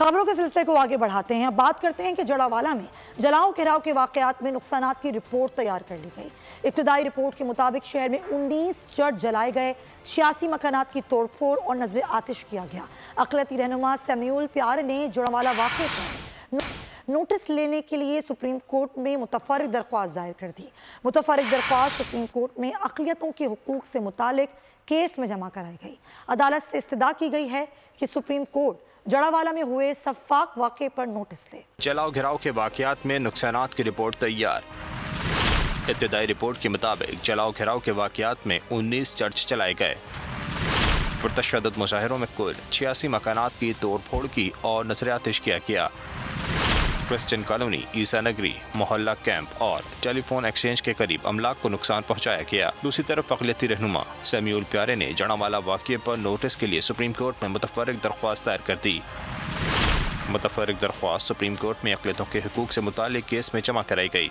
खबरों के सिलसिले को आगे बढ़ाते हैं। बात करते हैं कि जड़ांवाला में जलाओ घेराव के वाकयात में नुकसानात की रिपोर्ट तैयार कर ली गई। इब्तदाई रिपोर्ट के मुताबिक शहर में 19 चर्च जलाए गए, 86 मकानात की तोड़फोड़ और नजर आतिश किया गया। अकलती रहनुमा सैम्यूल प्यार ने जड़ांवाला वाकये पर नोटिस लेने के लिए सुप्रीम कोर्ट में मुतफर्रिक दरख्वास्त दायर कर दी। मुतफर्रिक दरख्वास्त सुप्रीम कोर्ट में अक़लियतों के हकूक़ से मुतालिक केस में जमा कराई गई। अदालत से इस्तदा की गई है कि सुप्रीम कोर्ट जड़ांवाला में हुए सफाक वाक़े पर नोटिस ले। जलाओ घिराव के वाक़यात में नुकसानात की रिपोर्ट तैयार। इब्तदाई रिपोर्ट के मुताबिक जलाओ घिराव के वाक़यात में 19 चर्च चलाए गए। पुरतशद्दुद मुजाहिरों में कुल 86 मकानात की तोड़फोड़ की और नजर आतिश किया गया। क्रिश्चियन कॉलोनी, ईसानगरी, मोहल्ला कैंप और टेलीफोन एक्सचेंज के करीब अमलाक को नुकसान पहुंचाया गया। दूसरी तरफ अक़लियती रहनुमा सैम्यूल प्यारे ने जड़ांवाला वाक़ये पर नोटिस के लिए सुप्रीम कोर्ट में मुतफर्रिक दरख्वास्त दायर कर दी। मुतफर्रिक दरख्वास्त सुप्रीम कोर्ट में अक़लियतों के हकूक़ से मुतालिक केस में जमा कराई गई।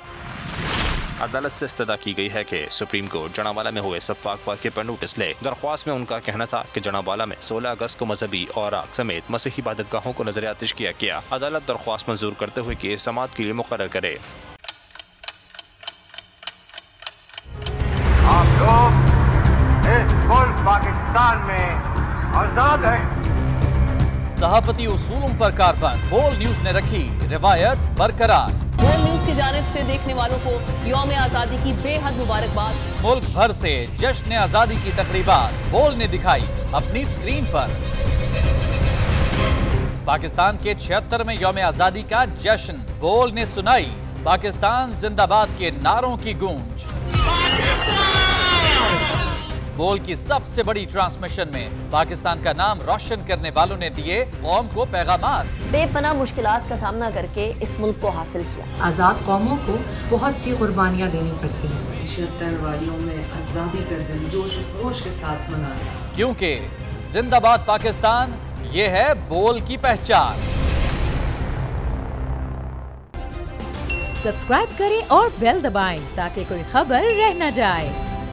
अदालत से इस्तदा की गई है कि सुप्रीम कोर्ट जड़ांवाला में हुए सफाक वाक़ये पर नोटिस ले। दरख्वास्त में उनका कहना था कि जड़ांवाला में 16 अगस्त को मजहबी और आग समेत मसीही इबादतगाहों को नजर आतिश किया गया। अदालत दरख्वास्त मंजूर करते हुए केस समाअत के लिए मुकर्रर करे। आप लोग इस मुल्क पाकिस्तान में आजाद हैं। सहाफती उसूलों पर कारबान बोल न्यूज़ ने रखी रिवायत बरकरार। बोल न्यूज़ की जानिब से देखने वालों को यौम आज़ादी की बेहद मुबारकबाद। मुल्क भर से जश्न आज़ादी की तकरीबात बोल ने दिखाई अपनी स्क्रीन पर। पाकिस्तान के 76 में यौम आज़ादी का जश्न बोल ने सुनाई पाकिस्तान जिंदाबाद के नारों की गूंज। बोल की सबसे बड़ी ट्रांसमिशन में पाकिस्तान का नाम रोशन करने वालों ने दिए कौम को पैगाम। बेपनाह मुश्किलात का सामना करके इस मुल्क को हासिल किया। आज़ाद कौमों को बहुत सी कुर्बानियाँ देनी पड़ती हैं। 76 वालियों में आज़ादी का दिन जोश खरोश के साथ मनाया क्योंकि जिंदाबाद पाकिस्तान, ये है बोल की पहचान। सब्सक्राइब करें और बेल दबाएं ताकि कोई खबर रह न जाए।